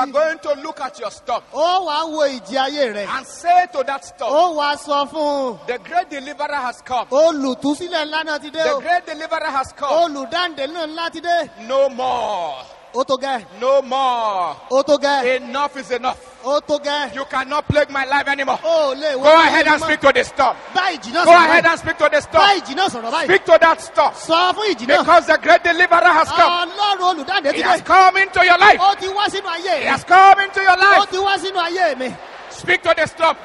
going to look at your stuff and say to that stuff, the great deliverer has come. The great deliverer has come. No more. No more. Enough is enough. You cannot plague my life anymore. Go ahead and speak to the storm. Go ahead and speak to the storm. Speak to that storm. Because the great deliverer has come. He has come into your life. He has come into your life. Speak to the storm.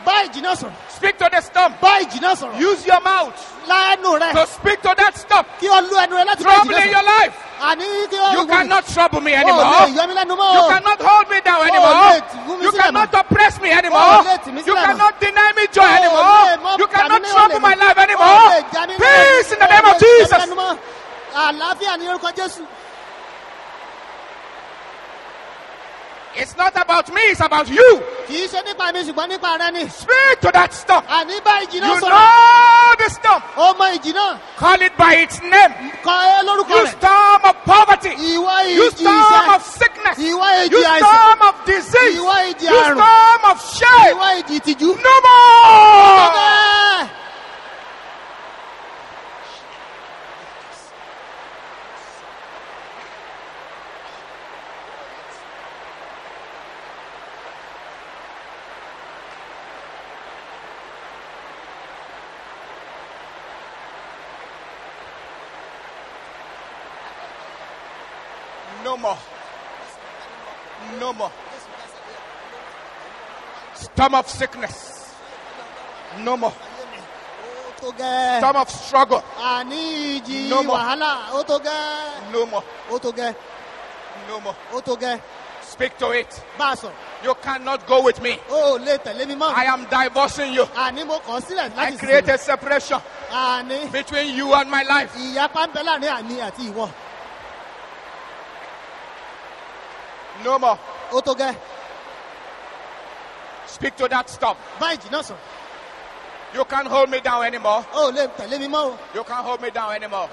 Speak to the storm. Use your mouth to speak to that storm. Trouble in your life. You cannot trouble me anymore. You cannot hold me down anymore. You cannot oppress me anymore. You cannot deny me joy anymore. You cannot trouble my life anymore. Peace in the name of Jesus. It's not about me, it's about you. Speak to that storm. You know the storm. Call it by its name. You storm of poverty. You storm of sickness. You storm of disease. You storm of shame. No more. No more. No more. Storm of sickness. No more. Storm of struggle. No more. No more. No more. Speak to it. You cannot go with me. I am divorcing you. I create a separation between you and my life. No more. Speak to that storm. You can't hold me down anymore. You can't hold me down anymore.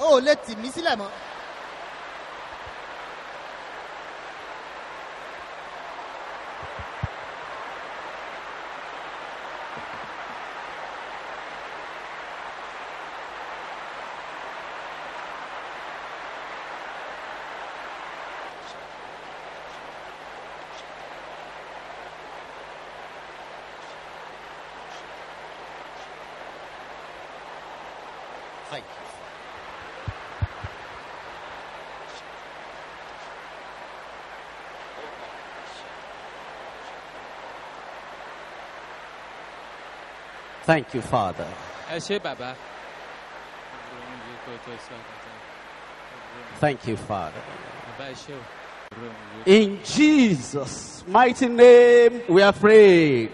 Thank you, Father. Thank you, Father. In Jesus' mighty name, we are prayed.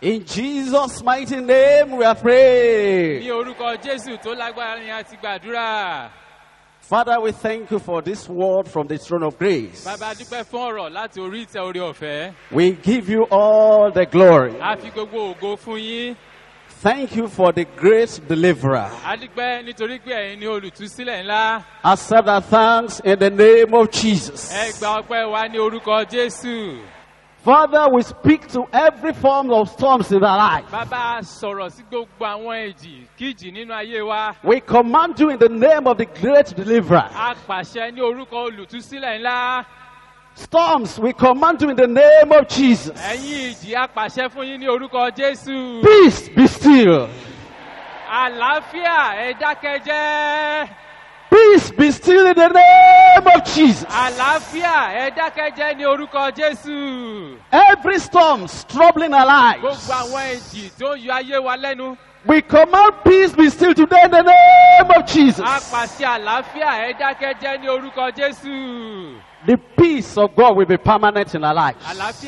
In Jesus' mighty name, we are prayed. Father, we thank you for this word from the throne of grace. We give you all the glory. Thank you for the great deliverer. Accept our thanks in the name of Jesus. Father, we speak to every form of storms in our life. We command you in the name of the great deliverer. Storms, we command you in the name of Jesus. Peace, be still. Peace be still in the name of Jesus. Every storm troubling our lives, we command peace be still today in the name of Jesus. The peace of God will be permanent in our lives.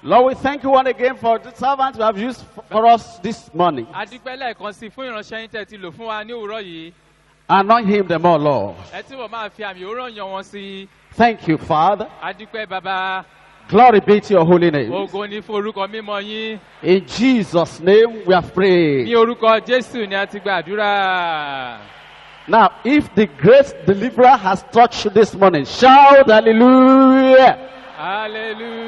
Lord, we thank you once again for the servants you have used for us this morning. Anoint him the more, Lord. Thank you, Father. Glory be to your holy name. In Jesus' name we have prayed. Now, if the great deliverer has touched you this morning, shout hallelujah. Hallelujah.